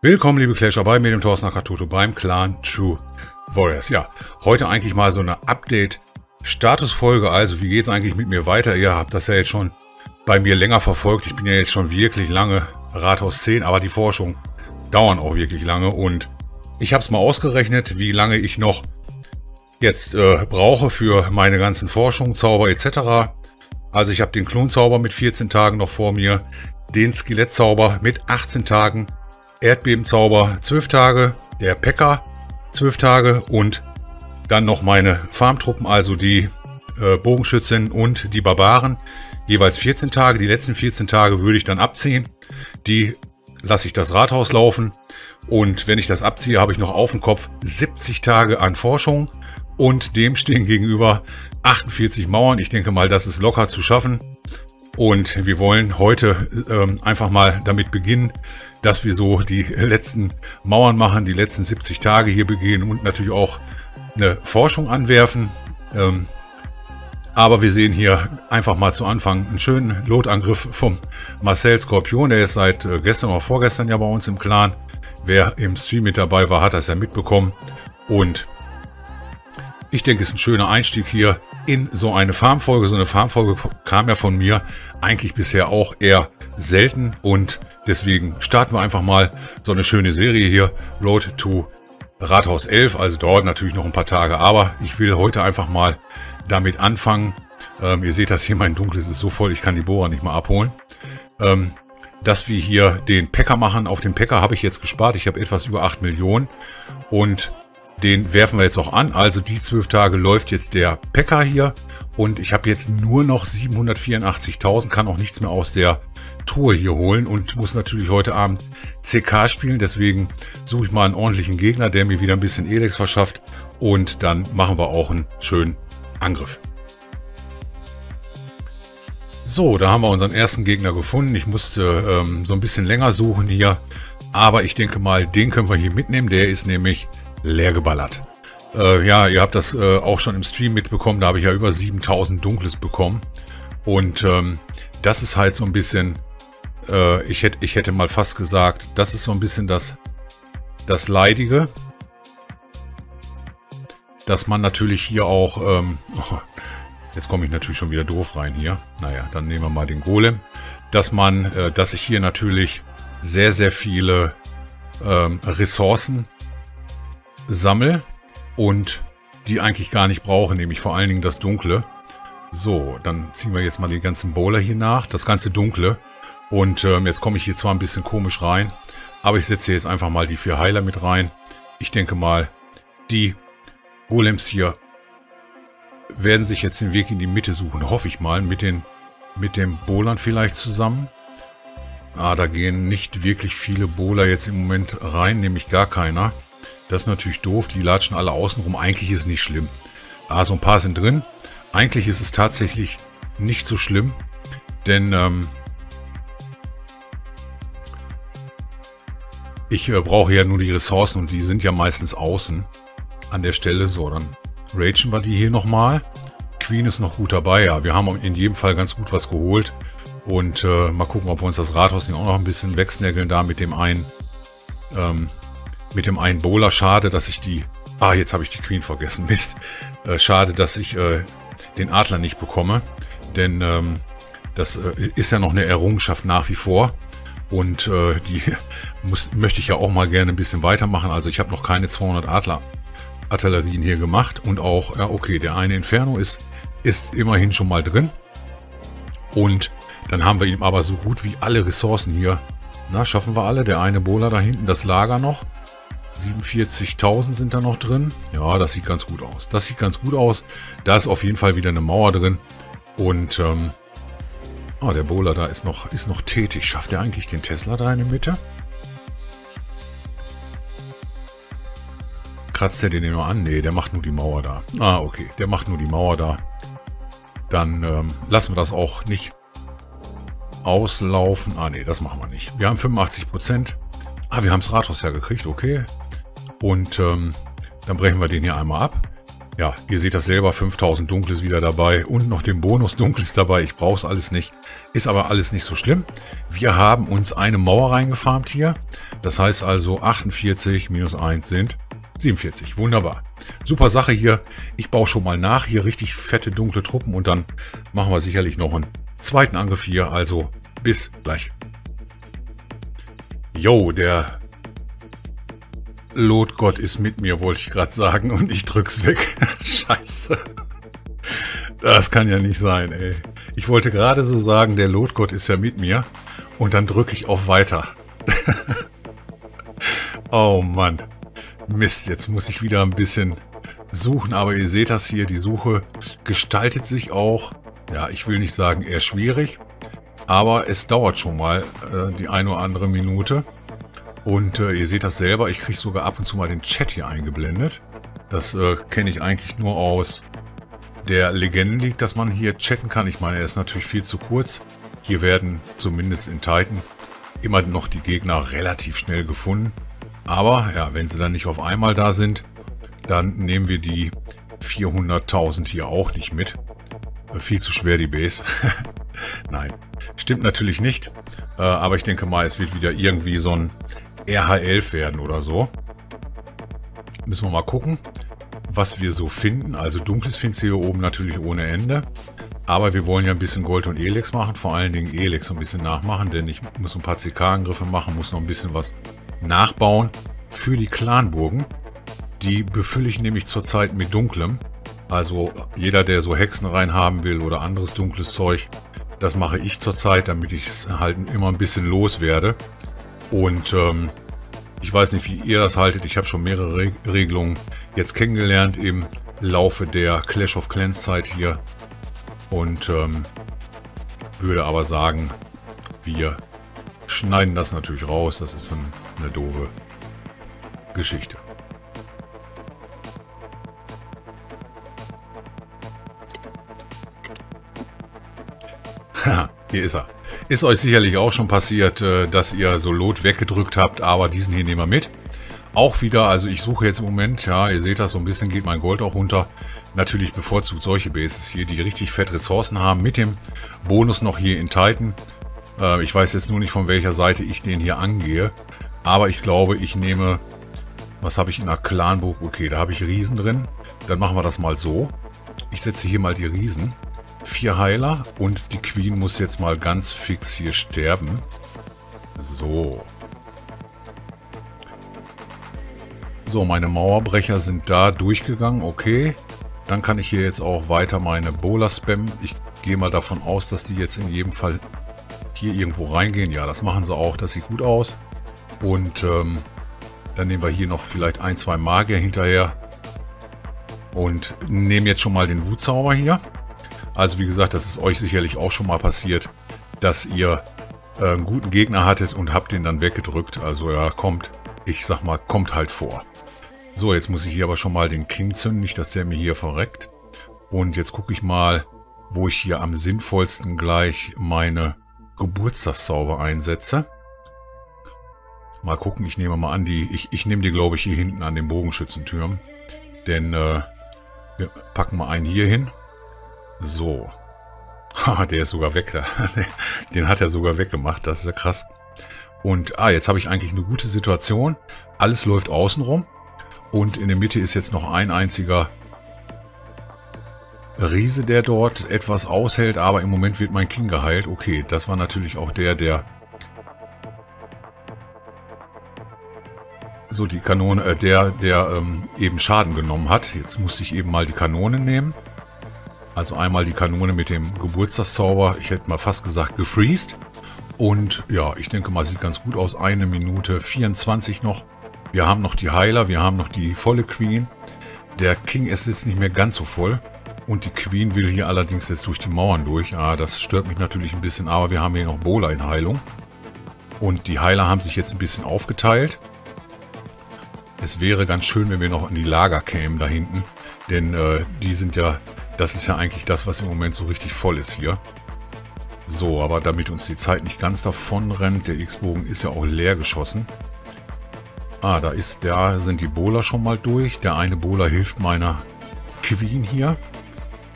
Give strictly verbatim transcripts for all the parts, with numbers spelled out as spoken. Willkommen, liebe Clasher, bei mir, dem Thorsten Akatoto, beim Clan True Warriors. Ja, heute eigentlich mal so eine Update-Status-Folge. Also, wie geht's eigentlich mit mir weiter? Ihr habt das ja jetzt schon bei mir länger verfolgt. Ich bin ja jetzt schon wirklich lange Rathaus zehn, aber die Forschungen dauern auch wirklich lange. Und ich habe es mal ausgerechnet, wie lange ich noch jetzt äh, brauche für meine ganzen Forschungen, Zauber et cetera. Also, ich habe den Klonzauber mit vierzehn Tagen noch vor mir, den Skelettzauber mit achtzehn Tagen. Erdbebenzauber zwölf Tage, der Päcker zwölf Tage und dann noch meine Farmtruppen, also die äh, Bogenschützen und die Barbaren, jeweils vierzehn Tage. Die letzten vierzehn Tage würde ich dann abziehen. Die lasse ich das Rathaus laufen und wenn ich das abziehe, habe ich noch auf dem Kopf siebzig Tage an Forschung und dem stehen gegenüber achtundvierzig Mauern. Ich denke mal, das ist locker zu schaffen. Und wir wollen heute ähm, einfach mal damit beginnen, dass wir so die letzten Mauern machen, die letzten siebzig Tage hier begehen und natürlich auch eine Forschung anwerfen. Ähm, aber wir sehen hier einfach mal zu Anfang einen schönen Lotangriff vom Marcel Skorpion. Der ist seit äh, gestern oder vorgestern ja bei uns im Clan. Wer im Stream mit dabei war, hat das ja mitbekommen. Und ich denke, es ist ein schöner Einstieg hier in so eine Farmfolge. So eine Farmfolge kam ja von mir eigentlich bisher auch eher selten und deswegen starten wir einfach mal so eine schöne Serie hier, Road to Rathaus elf, also dauert natürlich noch ein paar Tage, aber ich will heute einfach mal damit anfangen. Ähm, ihr seht das hier, mein Dunkles ist so voll, ich kann die Bohrer nicht mal abholen. Ähm, dass wir hier den Päcker machen, auf den Päcker habe ich jetzt gespart, ich habe etwas über acht Millionen und den werfen wir jetzt auch an, also die zwölf Tage läuft jetzt der Päcker hier und ich habe jetzt nur noch siebenhundertvierundachtzigtausend, kann auch nichts mehr aus der Truhe hier holen und muss natürlich heute Abend C K spielen, deswegen suche ich mal einen ordentlichen Gegner, der mir wieder ein bisschen Elex verschafft und dann machen wir auch einen schönen Angriff. So, da haben wir unseren ersten Gegner gefunden, ich musste ähm, so ein bisschen länger suchen hier, aber ich denke mal, den können wir hier mitnehmen, der ist nämlich leer geballert. Äh, ja, ihr habt das äh, auch schon im Stream mitbekommen, da habe ich ja über siebentausend Dunkles bekommen. Und ähm, das ist halt so ein bisschen, äh, ich, hätt, ich hätte mal fast gesagt, das ist so ein bisschen das, das Leidige, dass man natürlich hier auch, ähm, oh, jetzt komme ich natürlich schon wieder doof rein hier, naja, dann nehmen wir mal den Golem, dass man, äh, dass ich hier natürlich sehr, sehr viele ähm, Ressourcen sammle und die eigentlich gar nicht brauche, nämlich vor allen Dingen das Dunkle. So, dann ziehen wir jetzt mal die ganzen Bowler hier nach, das ganze Dunkle. Und ähm, jetzt komme ich hier zwar ein bisschen komisch rein, aber ich setze jetzt einfach mal die vier Heiler mit rein. Ich denke mal, die Golems hier werden sich jetzt den Weg in die Mitte suchen, hoffe ich mal, mit den mit dem Bowlern vielleicht zusammen. Ah, da gehen nicht wirklich viele Bowler jetzt im Moment rein, nämlich gar keiner. Das ist natürlich doof, die latschen alle außen rum. Eigentlich ist es nicht schlimm. Ah, so ein paar sind drin. Eigentlich ist es tatsächlich nicht so schlimm, denn ähm, ich äh, brauche ja nur die Ressourcen und die sind ja meistens außen an der Stelle. So, dann ragen wir die hier nochmal. Queen ist noch gut dabei, ja. Wir haben in jedem Fall ganz gut was geholt und äh, mal gucken, ob wir uns das Rathaus nicht auch noch ein bisschen wegsnaggeln da mit dem einen... Ähm, Mit dem einen Bowler. Schade, dass ich die... Ah, jetzt habe ich die Queen vergessen. Mist. Äh, schade, dass ich äh, den Adler nicht bekomme. Denn ähm, das äh, ist ja noch eine Errungenschaft nach wie vor. Und äh, die muss, möchte ich ja auch mal gerne ein bisschen weitermachen. Also ich habe noch keine zweihundert Adler-Artillerien hier gemacht. Und auch, ja, okay, der eine Inferno ist, ist immerhin schon mal drin. Und dann haben wir ihm aber so gut wie alle Ressourcen hier. Na, schaffen wir alle. Der eine Bowler da hinten, das Lager noch. siebenundvierzigtausend sind da noch drin. Ja, das sieht ganz gut aus. Das sieht ganz gut aus. Da ist auf jeden Fall wieder eine Mauer drin. Und ähm, oh, der Bowler da ist noch, ist noch tätig. Schafft er eigentlich den Tesla da in der Mitte? Kratzt er den nur an? Nee, der macht nur die Mauer da. Ah, okay. Der macht nur die Mauer da. Dann ähm, lassen wir das auch nicht auslaufen. Ah, nee, das machen wir nicht. Wir haben fünfundachtzig Prozent. Ah, wir haben das Rathaus ja gekriegt, okay. Und ähm, dann brechen wir den hier einmal ab. Ja, ihr seht das selber, fünftausend Dunkles wieder dabei und noch den Bonus Dunkles dabei. Ich brauche es alles nicht. Ist aber alles nicht so schlimm. Wir haben uns eine Mauer reingefarmt hier. Das heißt also achtundvierzig minus eins sind siebenundvierzig. Wunderbar. Super Sache hier. Ich baue schon mal nach. Hier richtig fette dunkle Truppen und dann machen wir sicherlich noch einen zweiten Angriff hier. Also bis gleich. Jo, der Lotgott ist mit mir, wollte ich gerade sagen, und ich drück's weg. Scheiße. Das kann ja nicht sein, ey. Ich wollte gerade so sagen, der Lotgott ist ja mit mir und dann drücke ich auf Weiter. Oh Mann. Mist, jetzt muss ich wieder ein bisschen suchen, aber ihr seht das hier, die Suche gestaltet sich auch, ja, ich will nicht sagen eher schwierig, aber es dauert schon mal äh, die eine oder andere Minute. Und äh, ihr seht das selber, ich kriege sogar ab und zu mal den Chat hier eingeblendet. Das äh, kenne ich eigentlich nur aus der Legenden League, dass man hier chatten kann. Ich meine, er ist natürlich viel zu kurz. Hier werden, zumindest in Titan, immer noch die Gegner relativ schnell gefunden. Aber ja, wenn sie dann nicht auf einmal da sind, dann nehmen wir die vierhunderttausend hier auch nicht mit. Äh, viel zu schwer die Base. Nein, stimmt natürlich nicht. Äh, aber ich denke mal, es wird wieder irgendwie so ein R H elf werden oder so. Müssen wir mal gucken, was wir so finden. Also Dunkles findest du hier oben natürlich ohne Ende. Aber wir wollen ja ein bisschen Gold und Elex machen. Vor allen Dingen Elex ein bisschen nachmachen, denn ich muss ein paar C K-Angriffe machen, muss noch ein bisschen was nachbauen für die Clanburgen. Die befülle ich nämlich zurzeit mit Dunklem. Also jeder, der so Hexen rein haben will oder anderes dunkles Zeug, das mache ich zurzeit, damit ich es halt immer ein bisschen loswerde. Und ähm, ich weiß nicht, wie ihr das haltet. Ich habe schon mehrere Re Regelungen jetzt kennengelernt im Laufe der Clash of Clans Zeit hier. Und ähm, würde aber sagen, wir schneiden das natürlich raus. Das ist ein, eine doofe Geschichte. Hier ist er. Ist euch sicherlich auch schon passiert, dass ihr so Lot weggedrückt habt, aber diesen hier nehmen wir mit. Auch wieder, also ich suche jetzt im Moment, ja, ihr seht das, so ein bisschen geht mein Gold auch runter. Natürlich bevorzugt solche Bases hier, die richtig fett Ressourcen haben, mit dem Bonus noch hier in Titan. Ich weiß jetzt nur nicht, von welcher Seite ich den hier angehe, aber ich glaube, ich nehme, was habe ich in der Clanburg? Okay, da habe ich Riesen drin. Dann machen wir das mal so. Ich setze hier mal die Riesen. Vier Heiler und die Queen muss jetzt mal ganz fix hier sterben. So. So, meine Mauerbrecher sind da durchgegangen. Okay. Dann kann ich hier jetzt auch weiter meine Bowler spammen. Ich gehe mal davon aus, dass die jetzt in jedem Fall hier irgendwo reingehen. Ja, das machen sie auch. Das sieht gut aus. Und ähm, dann nehmen wir hier noch vielleicht ein, zwei Magier hinterher. Und nehmen jetzt schon mal den Wutzauber hier. Also wie gesagt, das ist euch sicherlich auch schon mal passiert, dass ihr äh, einen guten Gegner hattet und habt den dann weggedrückt. Also ja, kommt, ich sag mal, kommt halt vor. So, jetzt muss ich hier aber schon mal den King zünden, nicht, dass der mir hier verreckt. Und jetzt gucke ich mal, wo ich hier am sinnvollsten gleich meine Geburtstagszauber einsetze. Mal gucken, ich nehme mal an, die, ich, ich nehme die, glaube ich, hier hinten an den Bogenschützentürmen. Denn äh, wir packen mal einen hier hin. So. Der ist sogar weg. Den hat er sogar weggemacht. Das ist ja krass. Und ah, jetzt habe ich eigentlich eine gute Situation. Alles läuft außenrum. Und in der Mitte ist jetzt noch ein einziger Riese, der dort etwas aushält. Aber im Moment wird mein King geheilt. Okay, das war natürlich auch der, der... So, die Kanone, äh, der, der ähm, eben Schaden genommen hat. Jetzt musste ich eben mal die Kanone nehmen. Also einmal die Kanone mit dem Geburtstagszauber, ich hätte mal fast gesagt gefreezed. Und ja, ich denke mal, sieht ganz gut aus. Eine Minute vierundzwanzig noch. Wir haben noch die Heiler, wir haben noch die volle Queen. Der King ist jetzt nicht mehr ganz so voll. Und die Queen will hier allerdings jetzt durch die Mauern durch. Ah, das stört mich natürlich ein bisschen, aber wir haben hier noch Bowler in Heilung. Und die Heiler haben sich jetzt ein bisschen aufgeteilt. Es wäre ganz schön, wenn wir noch in die Lager kämen da hinten. Denn äh, die sind ja... Das ist ja eigentlich das, was im Moment so richtig voll ist hier. So, aber damit uns die Zeit nicht ganz davon rennt, der X-Bogen ist ja auch leer geschossen. Ah, da ist, da sind die Bowler schon mal durch. Der eine Bowler hilft meiner Queen hier.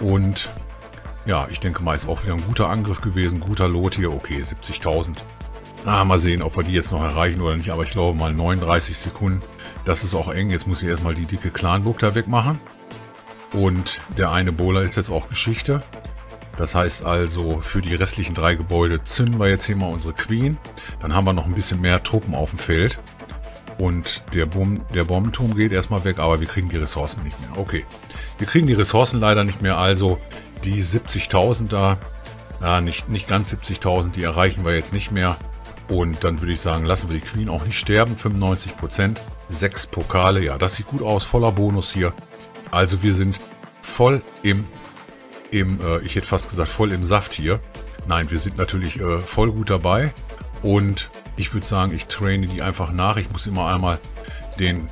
Und ja, ich denke mal, ist auch wieder ein guter Angriff gewesen. Guter Lot hier. Okay, siebzigtausend. Ah, mal sehen, ob wir die jetzt noch erreichen oder nicht. Aber ich glaube mal neununddreißig Sekunden. Das ist auch eng. Jetzt muss ich erstmal die dicke Clanburg da wegmachen. Und der eine Bowler ist jetzt auch Geschichte. Das heißt also, für die restlichen drei Gebäude zünden wir jetzt hier mal unsere Queen. Dann haben wir noch ein bisschen mehr Truppen auf dem Feld. Und der, Bom der Bombenturm geht erstmal weg, aber wir kriegen die Ressourcen nicht mehr. Okay, wir kriegen die Ressourcen leider nicht mehr. Also die siebzigtausend da, äh, nicht, nicht ganz siebzigtausend, die erreichen wir jetzt nicht mehr. Und dann würde ich sagen, lassen wir die Queen auch nicht sterben. fünfundneunzig Prozent, sechs Pokale. Ja, das sieht gut aus, voller Bonus hier. Also wir sind voll im, im äh, ich hätte fast gesagt, voll im Saft hier. Nein, wir sind natürlich äh, voll gut dabei. Und ich würde sagen, ich traine die einfach nach. Ich muss immer einmal den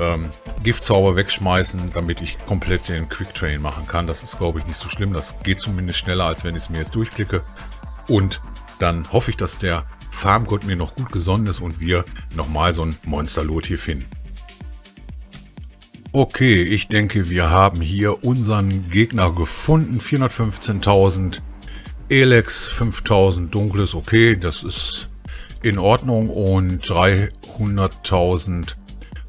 ähm, Giftzauber wegschmeißen, damit ich komplett den Quick-Train machen kann. Das ist, glaube ich, nicht so schlimm. Das geht zumindest schneller, als wenn ich es mir jetzt durchklicke. Und dann hoffe ich, dass der Farmgott mir noch gut gesonnen ist und wir nochmal so ein Monsterlot hier finden. Okay, ich denke, wir haben hier unseren Gegner gefunden. vierhundertfünfzehntausend, Elex, fünftausend, Dunkles, okay, das ist in Ordnung. Und dreihunderttausend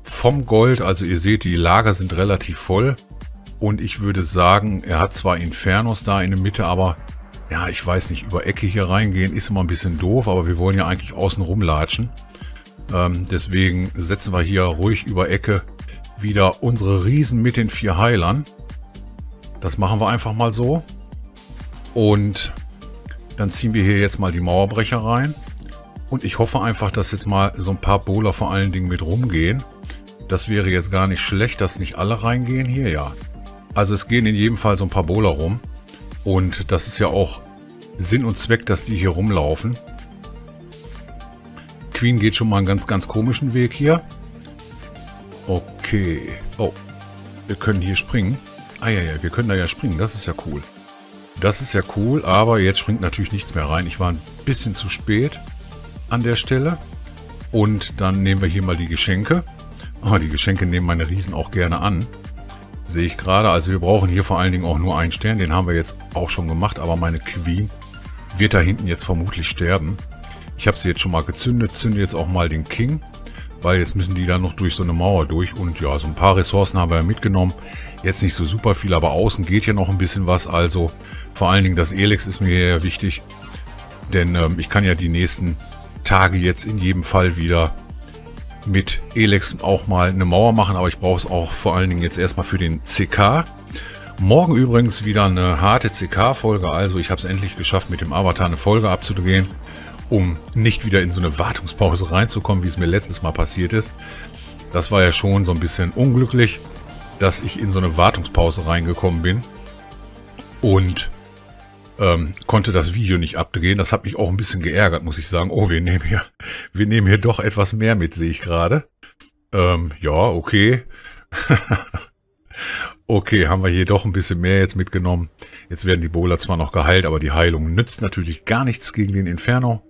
vom Gold, also ihr seht, die Lager sind relativ voll. Und ich würde sagen, er hat zwar Infernos da in der Mitte, aber ja, ich weiß nicht, über Ecke hier reingehen ist immer ein bisschen doof, aber wir wollen ja eigentlich außen rumlatschen. Ähm, deswegen setzen wir hier ruhig über Ecke wieder unsere Riesen mit den vier Heilern. Das machen wir einfach mal so. Und dann ziehen wir hier jetzt mal die Mauerbrecher rein. Und ich hoffe einfach, dass jetzt mal so ein paar Bowler vor allen Dingen mit rumgehen. Das wäre jetzt gar nicht schlecht, dass nicht alle reingehen hier, ja. Also es gehen in jedem Fall so ein paar Bowler rum. Und das ist ja auch Sinn und Zweck, dass die hier rumlaufen. Queen geht schon mal einen ganz, ganz komischen Weg hier. Okay. Oh, wir können hier springen. Ah ja, ja, wir können da ja springen. Das ist ja cool. Das ist ja cool, aber jetzt springt natürlich nichts mehr rein. Ich war ein bisschen zu spät an der Stelle. Und dann nehmen wir hier mal die Geschenke. Oh, die Geschenke nehmen meine Riesen auch gerne an. Sehe ich gerade. Also wir brauchen hier vor allen Dingen auch nur einen Stern. Den haben wir jetzt auch schon gemacht. Aber meine Queen wird da hinten jetzt vermutlich sterben. Ich habe sie jetzt schon mal gezündet. Zünde jetzt auch mal den King. Weil jetzt müssen die dann noch durch so eine Mauer durch. Und ja, so ein paar Ressourcen haben wir ja mitgenommen. Jetzt nicht so super viel, aber außen geht ja noch ein bisschen was. Also vor allen Dingen das Elex ist mir ja wichtig. Denn ähm, ich kann ja die nächsten Tage jetzt in jedem Fall wieder mit Elex auch mal eine Mauer machen. Aber ich brauche es auch vor allen Dingen jetzt erstmal für den C K. Morgen übrigens wieder eine harte C K-Folge. Also ich habe es endlich geschafft, mit dem Avatar eine Folge abzudrehen, um nicht wieder in so eine Wartungspause reinzukommen, wie es mir letztes Mal passiert ist. Das war ja schon so ein bisschen unglücklich, dass ich in so eine Wartungspause reingekommen bin und ähm, konnte das Video nicht abdrehen. Das hat mich auch ein bisschen geärgert, muss ich sagen. Oh, wir nehmen hier, wir nehmen hier doch etwas mehr mit, sehe ich gerade. Ähm, ja, okay. Okay, haben wir hier doch ein bisschen mehr jetzt mitgenommen. Jetzt werden die Bowler zwar noch geheilt, aber die Heilung nützt natürlich gar nichts gegen den Inferno.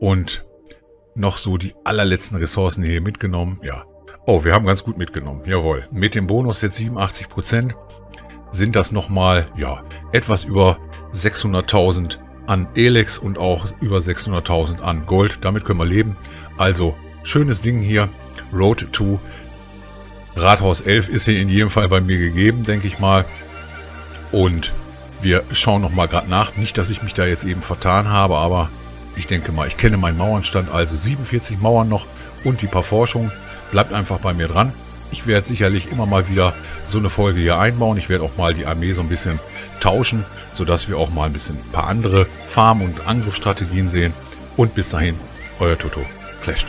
Und noch so die allerletzten Ressourcen hier mitgenommen. Ja. Oh, wir haben ganz gut mitgenommen. Jawohl. Mit dem Bonus jetzt siebenundachtzig Prozent sind das nochmal, ja, etwas über sechshunderttausend an Elex und auch über sechshunderttausend an Gold. Damit können wir leben. Also, schönes Ding hier. Road to Rathaus elf ist hier in jedem Fall bei mir gegeben, denke ich mal. Und wir schauen nochmal gerade nach. Nicht, dass ich mich da jetzt eben vertan habe, aber ich denke mal, ich kenne meinen Mauernstand, also siebenundvierzig Mauern noch und die paar Forschungen. Bleibt einfach bei mir dran. Ich werde sicherlich immer mal wieder so eine Folge hier einbauen. Ich werde auch mal die Armee so ein bisschen tauschen, sodass wir auch mal ein bisschen ein paar andere Farm- und Angriffsstrategien sehen. Und bis dahin, euer ToToclasht.